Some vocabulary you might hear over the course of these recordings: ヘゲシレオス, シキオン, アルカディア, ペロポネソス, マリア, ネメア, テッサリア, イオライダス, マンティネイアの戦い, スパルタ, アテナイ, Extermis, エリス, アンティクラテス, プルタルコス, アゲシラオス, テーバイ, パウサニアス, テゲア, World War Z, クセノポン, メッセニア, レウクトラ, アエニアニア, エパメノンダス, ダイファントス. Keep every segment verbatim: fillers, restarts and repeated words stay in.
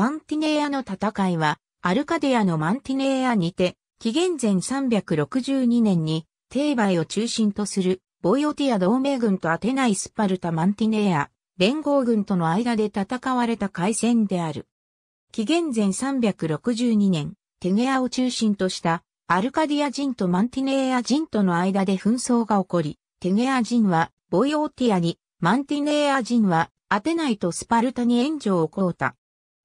マンティネイアの戦いは、アルカディアのマンティネイアにて、紀元前さんびゃくろくじゅうにねんに、テーバイを中心とする、ボイオティア同盟軍とアテナイスパルタマンティネイア、連合軍との間で戦われた海戦である。紀元前さんびゃくろくじゅうにねん、テゲアを中心とした、アルカディア人とマンティネイア人との間で紛争が起こり、テゲア人は、ボイオティアに、マンティネイア人は、アテナイとスパルタに援助を請うた。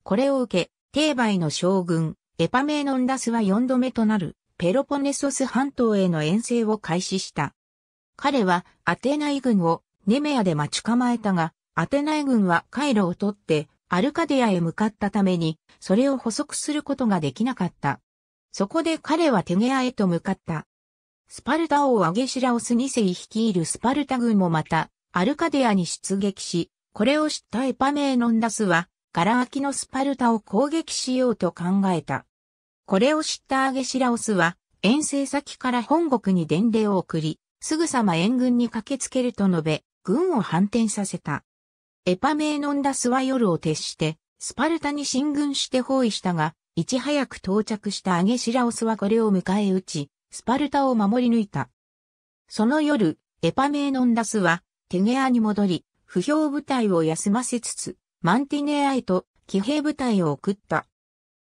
これを受け、テーバイの将軍、エパメノンダスはよんどめとなる、ペロポネソス半島への遠征を開始した。彼は、アテナイ軍を、ネメアで待ち構えたが、アテナイ軍は回路を取って、アルカディアへ向かったために、それを捕捉することができなかった。そこで彼はテゲアへと向かった。スパルタ王アゲシラオスにせい率いるスパルタ軍もまた、アルカディアに出撃し、これを知ったエパメノンダスは、ガラ空きのスパルタを攻撃しようと考えた。これを知ったアゲシラオスは、遠征先から本国に伝令を送り、すぐさま援軍に駆けつけると述べ、軍を反転させた。エパメノンダスは夜を徹して、スパルタに進軍して包囲したが、いち早く到着したアゲシラオスはこれを迎え撃ち、スパルタを守り抜いた。その夜、エパメノンダスは、テゲアに戻り、不評部隊を休ませつつ、マンティネアへと、騎兵部隊を送った。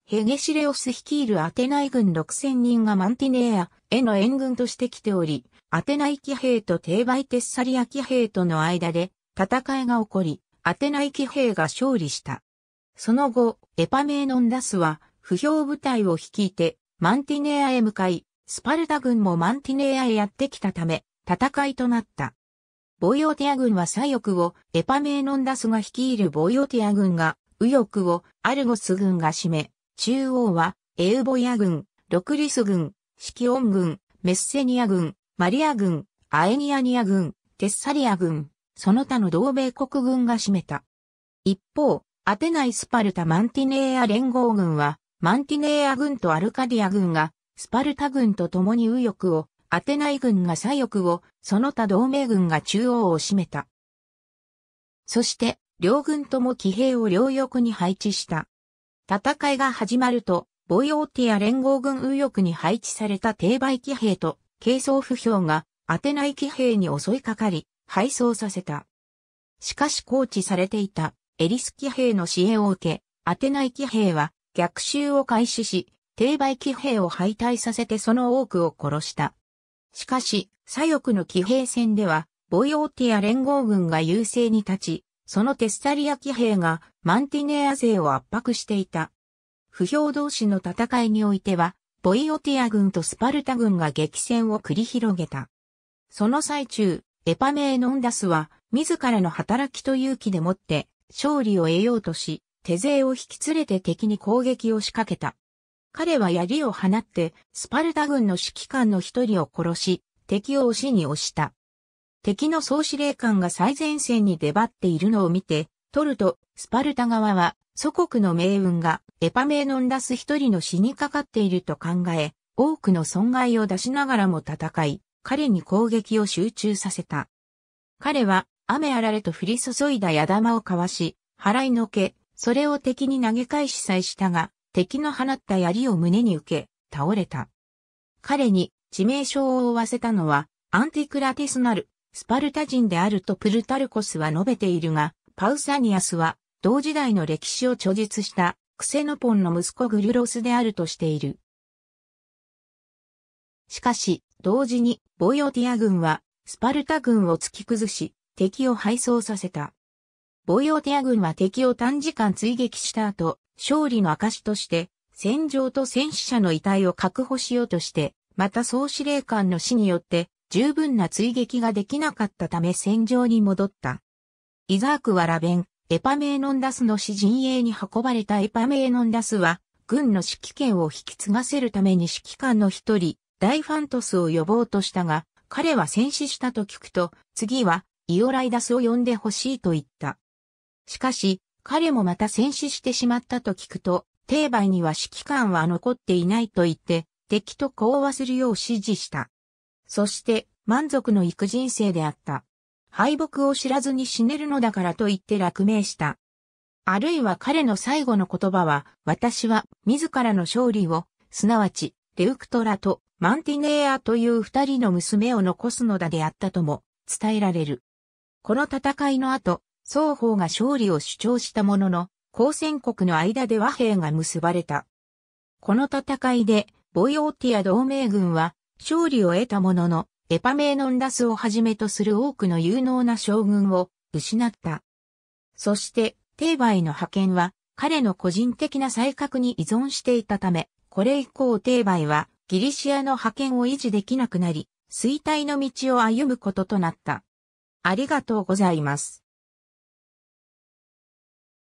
ヘゲシレオス率いるアテナイ軍ろくせんにんがマンティネアへの援軍として来ており、アテナイ騎兵とテーバイ・テッサリア騎兵との間で、戦いが起こり、アテナイ騎兵が勝利した。その後、エパメノンダスは、不評部隊を率いて、マンティネアへ向かい、スパルタ軍もマンティネアへやってきたため、戦いとなった。ボイオティア軍は左翼を、エパメノンダスが率いるボイオティア軍が、右翼を、アルゴス軍が占め、中央は、エウボイア軍、ロクリス軍、シキオン軍、メッセニア軍、マリア軍、アエニアニア軍、テッサリア軍、その他の同盟国軍が占めた。一方、アテナイスパルタマンティネイア連合軍は、マンティネイア軍とアルカディア軍が、スパルタ軍と共に右翼を、アテナイ軍が左翼を、その他同盟軍が中央を占めた。そして、両軍とも騎兵を両翼に配置した。戦いが始まると、ボイオーティア連合軍右翼に配置されたテーバイ騎兵と、軽装不評が、アテナイ騎兵に襲いかかり、敗走させた。しかし放置されていたエリス騎兵の支援を受け、アテナイ騎兵は逆襲を開始し、テーバイ騎兵を敗退させてその多くを殺した。しかし、左翼の騎兵戦では、ボイオーティア連合軍が優勢に立ち、そのテッサリア騎兵がマンティネア勢を圧迫していた。不評同士の戦いにおいては、ボイオティア軍とスパルタ軍が激戦を繰り広げた。その最中、エパメノンダスは、自らの働きと勇気でもって、勝利を得ようとし、手勢を引き連れて敵に攻撃を仕掛けた。彼は槍を放って、スパルタ軍の指揮官の一人を殺し、敵を押しに押した。敵の総司令官が最前線に出張っているのを見て、取ると、スパルタ側は、祖国の命運が、エパメノンダス一人の死にかかっていると考え、多くの損害を出しながらも戦い、彼に攻撃を集中させた。彼は雨あられと降り注いだ矢玉をかわし、払いのけ、それを敵に投げ返しさえしたが、敵の放った槍を胸に受け、倒れた。彼に致命傷を負わせたのは、アンティクラティスなる、スパルタ人であるとプルタルコスは述べているが、パウサニアスは、同時代の歴史を著述した、クセノポンの息子グルロスであるとしている。しかし、同時に、ボイオティア軍は、スパルタ軍を突き崩し、敵を敗走させた。ボイオティア軍は敵を短時間追撃した後、勝利の証として、戦場と戦死者の遺体を確保しようとして、また総司令官の死によって、十分な追撃ができなかったため戦場に戻った。イザークはラベン、エパメノンダスの死陣営に運ばれたエパメノンダスは、軍の指揮権を引き継がせるために指揮官の一人、ダイファントスを呼ぼうとしたが、彼は戦死したと聞くと、次はイオライダスを呼んでほしいと言った。しかし、彼もまた戦死してしまったと聞くと、テーバイには指揮官は残っていないと言って、敵と講和するよう指示した。そして、満足のいく人生であった。敗北を知らずに死ねるのだからと言って落命した。あるいは彼の最後の言葉は、私は自らの勝利を、すなわち、レウクトラとマンティネアという二人の娘を残すのだであったとも伝えられる。この戦いの後、双方が勝利を主張したものの、交戦国の間で和平が結ばれた。この戦いで、ボイオーティア同盟軍は勝利を得たものの、エパメーノンダスをはじめとする多くの有能な将軍を失った。そして、テーバへの派遣は彼の個人的な才覚に依存していたため、これ以降テーバイはギリシアの覇権を維持できなくなり、衰退の道を歩むこととなった。ありがとうございます。